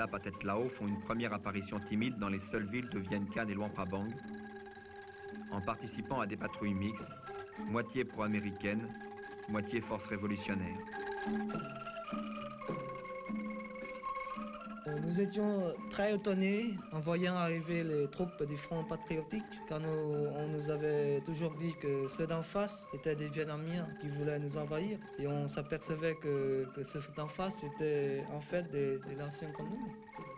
soldats Pathet Lao font une première apparition timide dans les seules villes de Vientiane et Luang Prabang, en participant à des patrouilles mixtes, moitié pro-américaines, moitié force révolutionnaire. Nous étions très étonnés en voyant arriver les troupes du Front Patriotique, car on nous avait toujours dit que ceux d'en face étaient des Vietnamiens qui voulaient nous envahir, et on s'apercevait que ceux d'en face étaient en fait des anciens comme nous.